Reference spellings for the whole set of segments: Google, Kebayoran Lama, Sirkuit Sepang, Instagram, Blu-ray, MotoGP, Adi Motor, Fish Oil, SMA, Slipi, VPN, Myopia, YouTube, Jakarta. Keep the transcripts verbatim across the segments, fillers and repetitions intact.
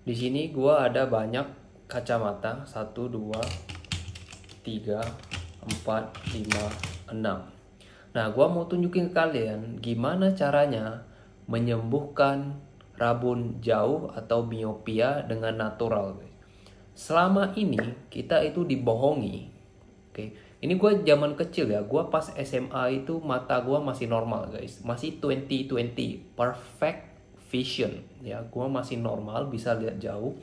Di sini gua ada banyak kacamata, satu, dua, tiga, empat, lima, enam. Nah, gua mau tunjukin ke kalian gimana caranya menyembuhkan rabun jauh atau miopia dengan natural, guys. Selama ini kita itu dibohongi. Oke, ini gua zaman kecil ya, gua pas S M A itu mata gua masih normal, guys. Masih twenty twenty, perfect vision ya, gue masih normal, bisa lihat jauh.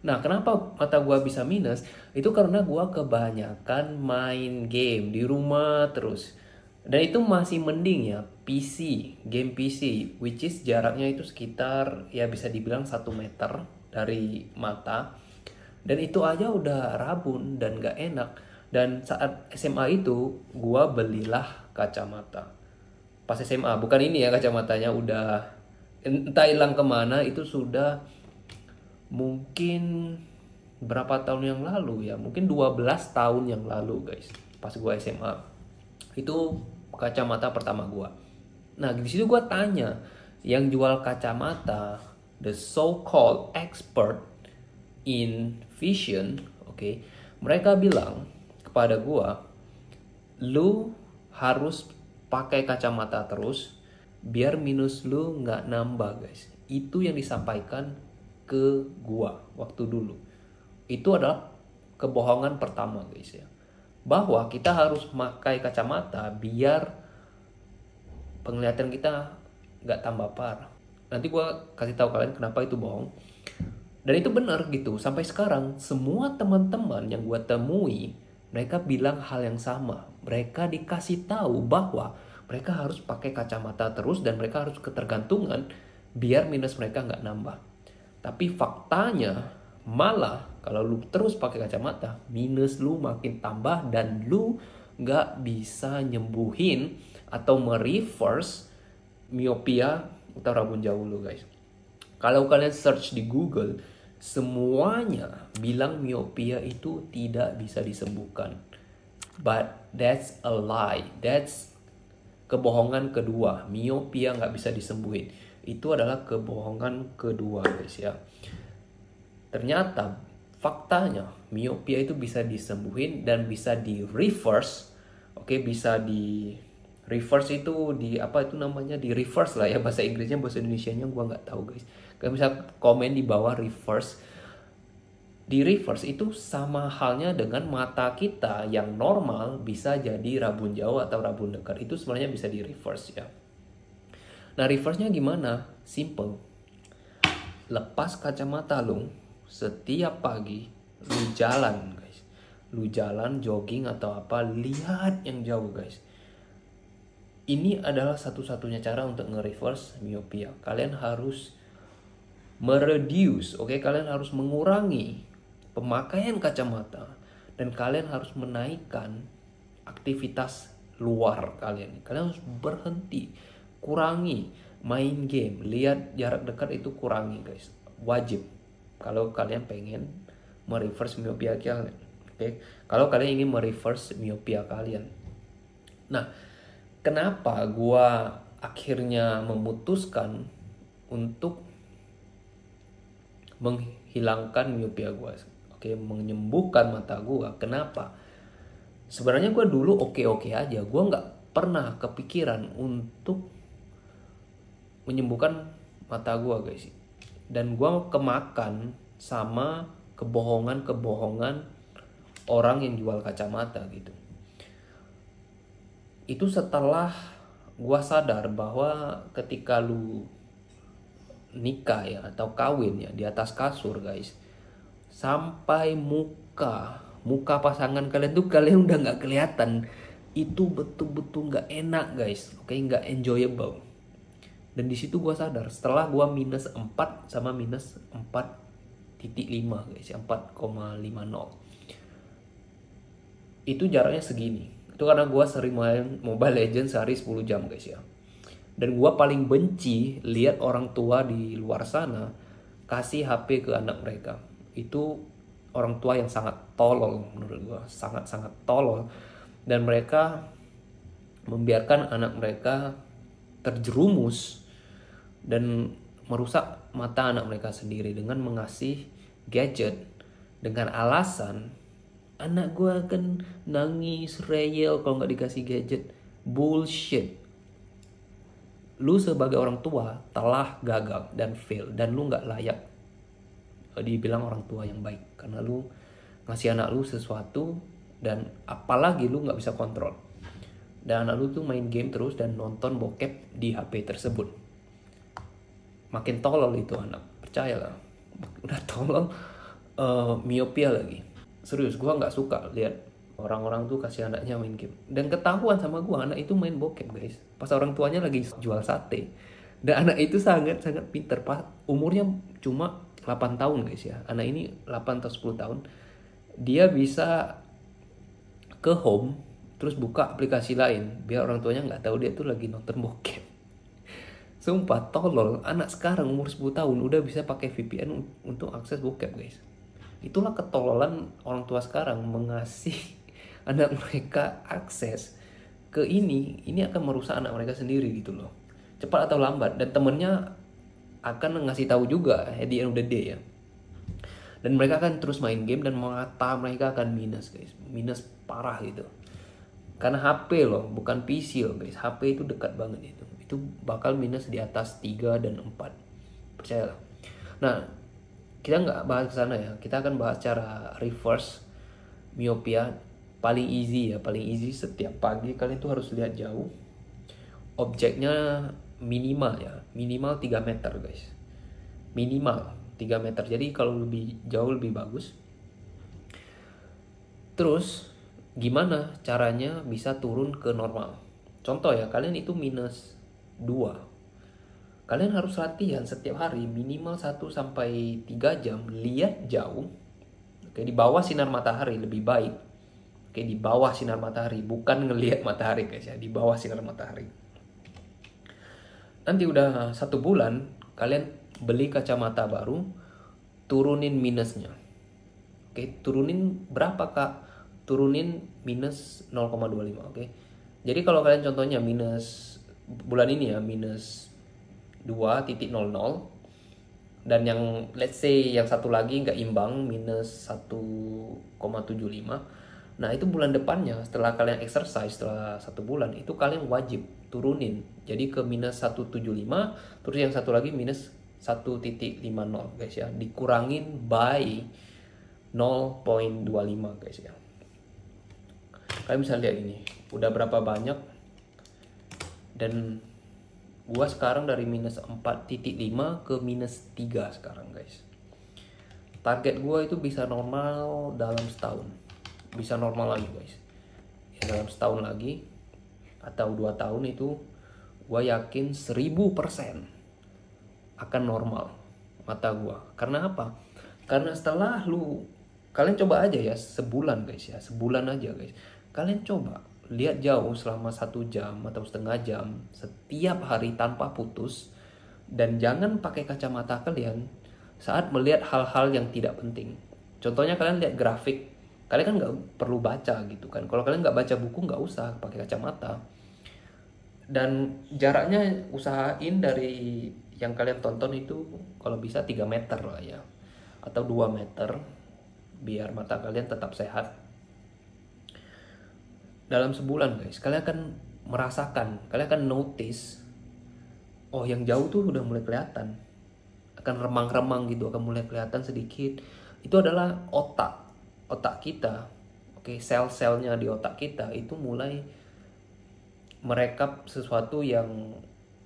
Nah, kenapa mata gue bisa minus? Itu karena gue kebanyakan main game di rumah terus. Dan itu masih mending ya, P C, game P C, which is jaraknya itu sekitar ya bisa dibilang satu meter dari mata. Dan itu aja udah rabun dan gak enak. Dan saat S M A itu gue belilah kacamata. Pas S M A, bukan ini ya, kacamatanya udah entah hilang kemana. Itu sudah mungkin berapa tahun yang lalu ya, mungkin dua belas tahun yang lalu, guys, pas gua S M A. Itu kacamata pertama gua. Nah, di situ gua tanya yang jual kacamata, the so called expert in vision, oke, okay, mereka bilang kepada gua, lu harus pakai kacamata terus biar minus lu nggak nambah, guys. Itu yang disampaikan ke gua waktu dulu. Itu adalah kebohongan pertama, guys ya, bahwa kita harus pakai kacamata biar penglihatan kita nggak tambah parah. Nanti gua kasih tahu kalian kenapa itu bohong. Dan itu benar gitu. Sampai sekarang semua teman-teman yang gua temui, mereka bilang hal yang sama. Mereka dikasih tahu bahwa mereka harus pakai kacamata terus dan mereka harus ketergantungan biar minus mereka nggak nambah. Tapi faktanya malah kalau lu terus pakai kacamata, minus lu makin tambah dan lu nggak bisa nyembuhin atau mereverse miopia atau rabun jauh lu, guys. Kalau kalian search di Google, semuanya bilang miopia itu tidak bisa disembuhkan. But that's a lie. That's kebohongan kedua, miopia nggak bisa disembuhin. Itu adalah kebohongan kedua, guys ya. Ternyata faktanya miopia itu bisa disembuhin dan bisa di reverse. Oke, bisa di reverse itu di apa itu namanya, di reverse lah ya bahasa Inggrisnya, bahasa Indonesianya gua nggak tahu, guys. Kalian bisa komen di bawah reverse. Di reverse itu sama halnya dengan mata kita yang normal bisa jadi rabun jauh atau rabun dekat. Itu sebenarnya bisa di reverse ya. Nah, reverse-nya gimana? Simple. Lepas kacamata lu, setiap pagi lu jalan, guys. Lu jalan, jogging atau apa, lihat yang jauh, guys. Ini adalah satu-satunya cara untuk nge-reverse miopia. Kalian harus mereduce, oke, okay? Kalian harus mengurangi pemakaian kacamata dan kalian harus menaikkan aktivitas luar kalian. Kalian harus berhenti, kurangi main game, lihat jarak dekat itu kurangi, guys. Wajib kalau kalian pengen mereverse miopia kalian. Oke, okay? Kalau kalian ingin mereverse miopia kalian. Nah, kenapa gua akhirnya memutuskan untuk menghilangkan miopia gue, oke, menyembuhkan mata gue? Kenapa? Sebenarnya gue dulu oke-oke aja, gue nggak pernah kepikiran untuk menyembuhkan mata gue, guys. Dan gue kemakan sama kebohongan-kebohongan orang yang jual kacamata gitu. Itu setelah gue sadar bahwa ketika lu nikah ya atau kawin ya, di atas kasur, guys, sampai muka muka pasangan kalian tuh kalian udah nggak kelihatan. Itu betul-betul nggak enak, guys. Oke, nggak enjoyable. Dan di situ gua sadar setelah gua minus empat sama minus empat koma lima, guys, empat koma lima nol. Itu jaraknya segini. Itu karena gua sering main Mobile Legends sehari sepuluh jam, guys ya. Dan gue paling benci lihat orang tua di luar sana kasih H P ke anak mereka. Itu orang tua yang sangat tolol menurut gue. Sangat-sangat tolol. Dan mereka membiarkan anak mereka terjerumus dan merusak mata anak mereka sendiri dengan mengasih gadget dengan alasan anak gue akan nangis reyel kalau nggak dikasih gadget. Bullshit. Lu sebagai orang tua telah gagal dan fail, dan lu nggak layak dibilang orang tua yang baik karena lu ngasih anak lu sesuatu dan apalagi lu nggak bisa kontrol. Dan anak lu tuh main game terus dan nonton bokep di H P tersebut. Makin tolol itu anak, percayalah. Udah tolol, uh, myopia lagi. Serius, gue nggak suka lihat orang-orang tuh kasih anaknya main game. Dan ketahuan sama gue, anak itu main bokep guys. Pas orang tuanya lagi jual sate. Dan anak itu sangat-sangat pinter. Pas umurnya cuma delapan tahun guys ya. Anak ini delapan atau sepuluh tahun. Dia bisa ke home, terus buka aplikasi lain biar orang tuanya nggak tahu dia tuh lagi nonton bokep. Sumpah tolol, anak sekarang umur sepuluh tahun udah bisa pakai V P N untuk akses bokep guys. Itulah ketololan orang tua sekarang, mengasih anak mereka akses ke ini. Ini akan merusak anak mereka sendiri gitu loh, cepat atau lambat. Dan temennya akan ngasih tahu juga at the end of the day ya. Dan mereka akan terus main game dan mata mereka akan minus guys, minus parah gitu. Karena H P loh, bukan P C loh guys. H P itu dekat banget itu. Itu bakal minus di atas tiga dan empat. Percayalah. Nah, kita nggak bahas ke sana ya. Kita akan bahas cara reverse myopia. Paling easy ya, paling easy. Setiap pagi kalian tuh harus lihat jauh. Objeknya minimal ya. Minimal tiga meter guys. Minimal tiga meter. Jadi kalau lebih jauh lebih bagus. Terus gimana caranya bisa turun ke normal? Contoh ya, kalian itu minus dua. Kalian harus latihan setiap hari minimal satu sampai tiga jam. Lihat jauh. Oke, di bawah sinar matahari lebih baik. Oke, di bawah sinar matahari. Bukan ngelihat matahari guys ya. Di bawah sinar matahari. Nanti udah satu bulan, kalian beli kacamata baru. Turunin minusnya. Oke, turunin berapa kak? Turunin minus nol koma dua lima, oke. Okay? Jadi kalau kalian contohnya minus bulan ini ya, minus dua koma nol nol. Dan yang let's say yang satu lagi nggak imbang, minus satu koma tujuh lima. Nah itu bulan depannya setelah kalian exercise, setelah satu bulan, itu kalian wajib turunin. Jadi ke minus satu koma tujuh lima, terus yang satu lagi minus satu koma lima nol guys ya. Dikurangin by nol koma dua lima guys ya. Kalian bisa lihat ini, udah berapa banyak. Dan gua sekarang dari minus empat koma lima ke minus tiga sekarang guys. Target gua itu bisa normal dalam setahun. Bisa normal lagi guys ya, dalam setahun lagi atau dua tahun itu gua yakin seribu persen akan normal mata gua. Karena apa? Karena setelah lu, kalian coba aja ya sebulan guys ya, sebulan aja guys. Kalian coba lihat jauh selama satu jam atau setengah jam setiap hari tanpa putus. Dan jangan pakai kacamata kalian saat melihat hal-hal yang tidak penting. Contohnya kalian lihat grafik. Kalian kan nggak perlu baca gitu kan. Kalau kalian nggak baca buku nggak usah pakai kacamata. Dan jaraknya usahain dari yang kalian tonton itu kalau bisa tiga meter lah ya. Atau dua meter biar mata kalian tetap sehat. Dalam sebulan guys, kalian akan merasakan, kalian akan notice, oh yang jauh tuh udah mulai kelihatan. Akan remang-remang gitu, akan mulai kelihatan sedikit. Itu adalah otak, otak kita. Oke, sel-selnya di otak kita itu mulai merekap sesuatu yang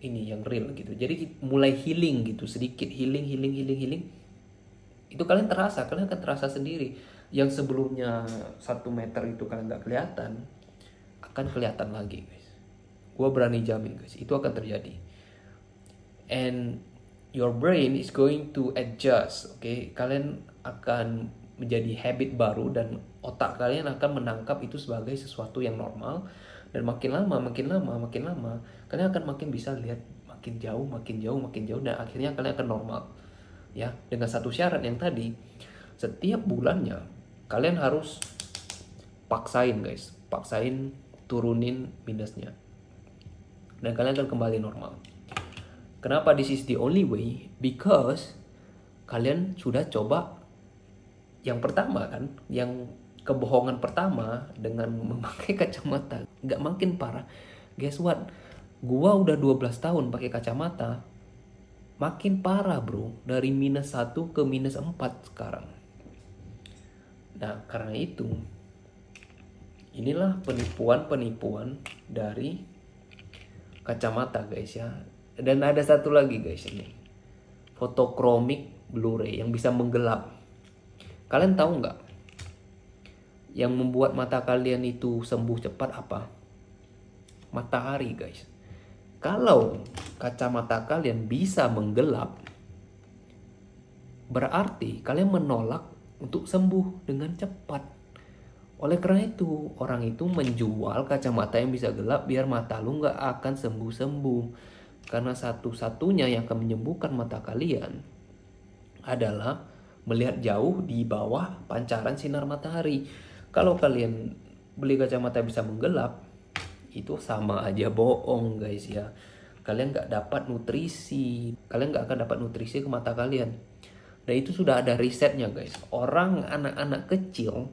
ini, yang real gitu. Jadi mulai healing gitu, sedikit healing, healing, healing, healing. Itu kalian terasa, kalian akan terasa sendiri. Yang sebelumnya satu meter itu kalian nggak kelihatan, akan kelihatan lagi guys. Gue berani jamin guys, itu akan terjadi. And your brain is going to adjust. Oke, okay? Kalian akan menjadi habit baru dan otak kalian akan menangkap itu sebagai sesuatu yang normal. Dan makin lama, makin lama, makin lama, kalian akan makin bisa lihat makin jauh, makin jauh, makin jauh. Dan akhirnya kalian akan normal. Ya, dengan satu syarat yang tadi, setiap bulannya kalian harus paksain guys, paksain turunin minusnya. Dan kalian akan kembali normal. Kenapa this is the only way? Because kalian sudah coba yang pertama kan, yang kebohongan pertama dengan memakai kacamata, nggak makin parah. Guess what? Gua udah dua belas tahun pakai kacamata, makin parah bro, dari minus satu ke minus empat sekarang. Nah, karena itu, inilah penipuan-penipuan dari kacamata guys ya. Dan ada satu lagi guys, ini fotokromik Blu-ray yang bisa menggelap. Kalian tahu nggak yang membuat mata kalian itu sembuh cepat apa? Matahari guys. Kalau kacamata kalian bisa menggelap, berarti kalian menolak untuk sembuh dengan cepat. Oleh karena itu, orang itu menjual kacamata yang bisa gelap biar mata lu nggak akan sembuh-sembuh. Karena satu-satunya yang akan menyembuhkan mata kalian adalah melihat jauh di bawah pancaran sinar matahari. Kalau kalian beli kacamata bisa menggelap, itu sama aja bohong guys ya. Kalian nggak dapat nutrisi, kalian nggak akan dapat nutrisi ke mata kalian. Dan itu sudah ada risetnya guys. Orang anak-anak kecil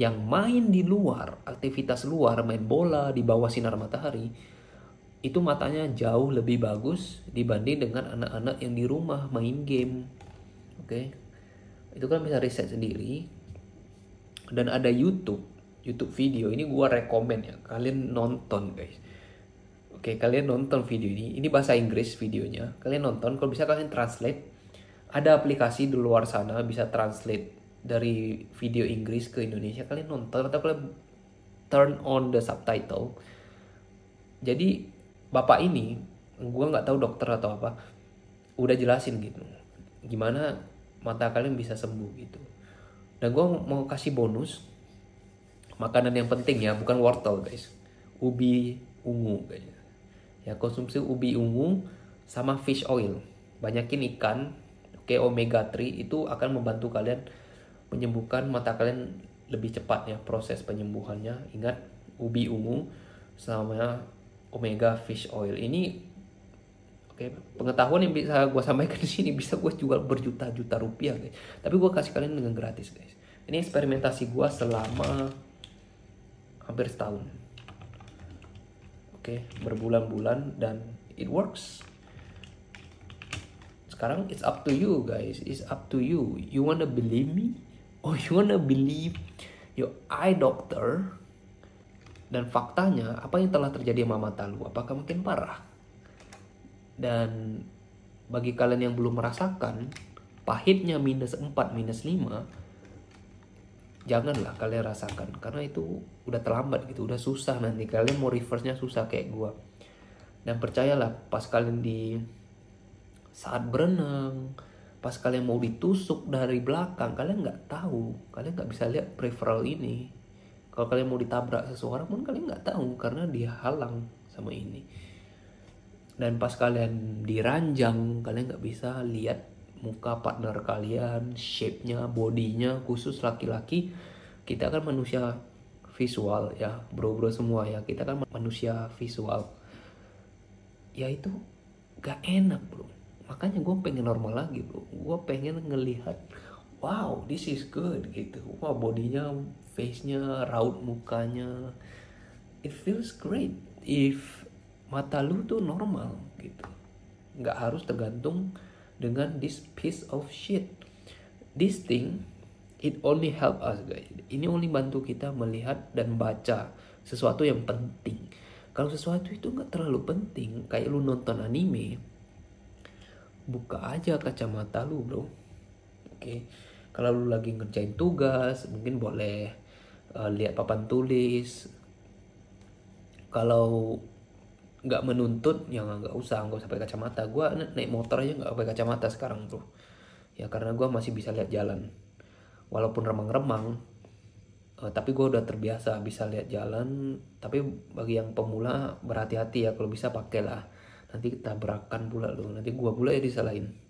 yang main di luar, aktivitas luar, main bola di bawah sinar matahari, itu matanya jauh lebih bagus dibanding dengan anak-anak yang di rumah main game. Oke, okay? Itu kan bisa riset sendiri. Dan ada YouTube. YouTube video ini gue rekomen ya, kalian nonton guys. Oke, kalian nonton video ini, ini bahasa Inggris videonya. Kalian nonton, kalau bisa kalian translate. Ada aplikasi di luar sana bisa translate dari video Inggris ke Indonesia. Kalian nonton atau kalian turn on the subtitle. Jadi bapak ini, gue nggak tahu dokter atau apa, udah jelasin gitu, gimana mata kalian bisa sembuh gitu. Dan gue mau kasih bonus. Makanan yang penting ya, bukan wortel guys. Ubi ungu guys. Ya, konsumsi ubi ungu sama fish oil. Banyakin ikan, oke, omega tiga itu akan membantu kalian menyembuhkan mata kalian lebih cepat ya proses penyembuhannya. Ingat, ubi ungu sama omega fish oil. Ini oke, pengetahuan yang bisa gua sampaikan di sini bisa gua jual berjuta-juta rupiah guys. Tapi gua kasih kalian dengan gratis guys. Ini eksperimentasi gua selama hampir setahun, oke, berbulan-bulan, dan it works. Sekarang it's up to you guys, it's up to you. You wanna believe me, or you wanna believe your eye doctor? Dan faktanya, apa yang telah terjadi sama mata lu? Apakah makin parah? Dan bagi kalian yang belum merasakan pahitnya minus empat, minus lima, janganlah kalian rasakan, karena itu udah terlambat gitu, udah susah nanti. Kalian mau reverse-nya susah kayak gua. Dan percayalah, pas kalian di saat berenang, pas kalian mau ditusuk dari belakang, kalian nggak tahu, kalian nggak bisa lihat peripheral ini. Kalau kalian mau ditabrak seseorang pun kalian nggak tahu, karena dihalang sama ini. Dan pas kalian diranjang, kalian nggak bisa lihat muka partner kalian, shape-nya, bodinya, khusus laki-laki. Kita kan manusia visual ya, bro-bro semua ya, kita kan manusia visual. Ya itu gak enak bro, makanya gue pengen normal lagi bro. Gue pengen ngelihat, wow this is good gitu. Wah, bodinya, face-nya, raut mukanya, it feels great if mata lu tuh normal gitu. Gak harus tergantung dengan this piece of shit. This thing, it only help us guys. Ini only bantu kita melihat dan baca sesuatu yang penting. Kalau sesuatu itu nggak terlalu penting, kayak lu nonton anime, buka aja kacamata lu bro. Oke, okay. Kalau lu lagi ngerjain tugas, mungkin boleh uh, lihat papan tulis. Kalau nggak menuntut, ya nggak usah, nggak usah pakai kacamata. Gue naik motor aja nggak pakai kacamata sekarang bro. Ya karena gue masih bisa lihat jalan. Walaupun remang-remang, uh, tapi gue udah terbiasa bisa lihat jalan. Tapi bagi yang pemula berhati-hati ya, kalau bisa pakailah. Nanti kita berakan pula loh, nanti gue pula ya disalahin.